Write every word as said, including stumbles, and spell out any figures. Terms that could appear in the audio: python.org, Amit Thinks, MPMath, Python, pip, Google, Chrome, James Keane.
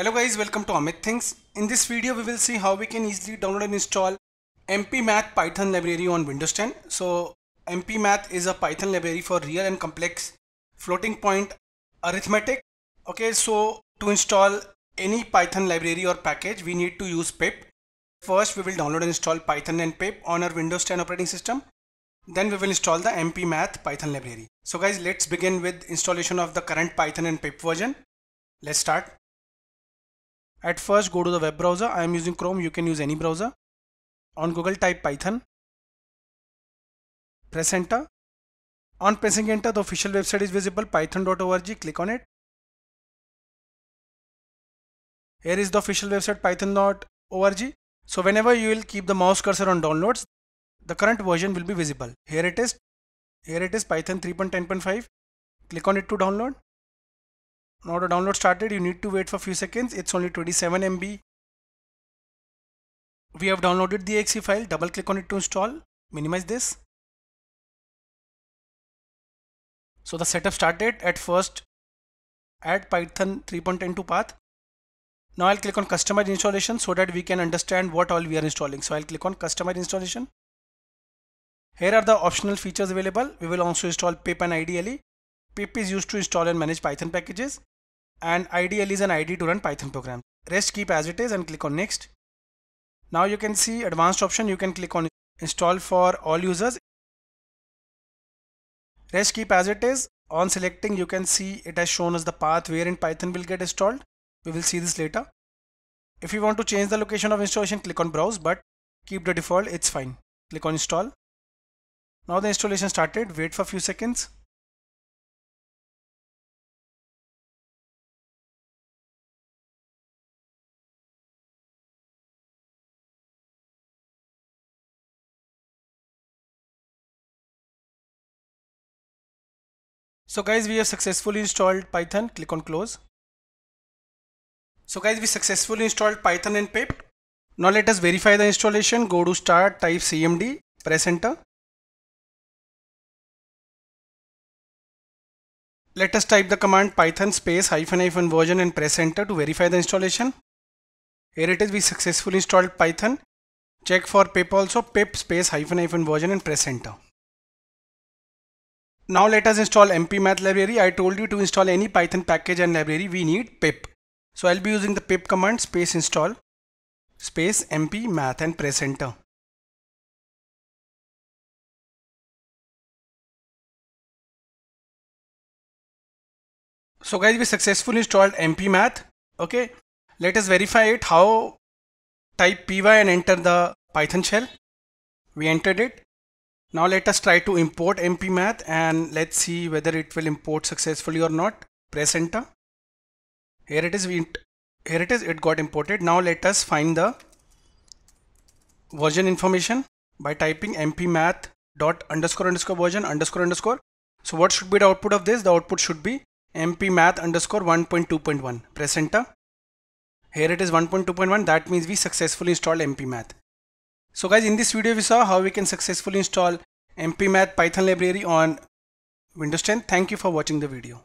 Hello guys, welcome to Amit Thinks. In this video we will see how we can easily download and install MPMath Python library on Windows ten. So MPMath is a Python library for real and complex floating point arithmetic. Okay, so to install any Python library or package we need to use pip. First we will download and install Python and pip on our Windows ten operating system. Then we will install the MPMath Python library. So guys, let's begin with installation of the current Python and pip version. Let's start. At first, go to the web browser. I am using Chrome, you can use any browser. On Google, type Python. Press enter. On pressing enter, the official website is visible, python dot org, click on it. Here is the official website, python dot org. So whenever you will keep the mouse cursor on downloads, the current version will be visible. Here it is. Here it is, Python three point ten point five. Click on it to download. Now to download started, you need to wait for few seconds. It's only twenty-seven M B. We have downloaded the .exe file. Double click on it to install. Minimize this. So the setup started. At first, add Python three point ten to path. Now I'll click on customize installation so that we can understand what all we are installing. So I'll click on customize installation. Here are the optional features available. We will also install pip and I D L E. Pip is used to install and manage Python packages, and I D L E is an I D to run Python program. Rest keep as it is and click on next. Now you can see advanced option, you can click on install for all users. Rest keep as it is. On selecting, you can see it has shown us the path wherein Python will get installed. We will see this later. If you want to change the location of installation, click on browse, but keep the default, it's fine. Click on install. Now the installation started, wait for a few seconds. So guys, we have successfully installed Python. Click on close. So guys, we successfully installed Python and pip. Now let us verify the installation. Go to start, type C M D, press enter. Let us type the command python space hyphen hyphen version and press enter to verify the installation. Here it is, we successfully installed Python. Check for pip also, pip space hyphen hyphen version and press enter. Now let us install MPMath library. I told you to install any Python package and library we need pip. So I'll be using the pip command space install space MPMath and press enter. So guys, we successfully installed MPMath. Okay, let us verify it. How? Type py and enter the Python shell. We entered it. Now let us try to import MPMath and let's see whether it will import successfully or not. Press enter. Here it is. We here it is. It got imported. Now let us find the version information by typing MPMath dot underscore underscore version underscore underscore. So what should be the output of this? The output should be MPMath underscore one point two point one. Press enter. Here it is one point two point one. That means we successfully installed MPMath. So guys, in this video we saw how we can successfully install MPMath Python library on Windows ten. Thank you for watching the video.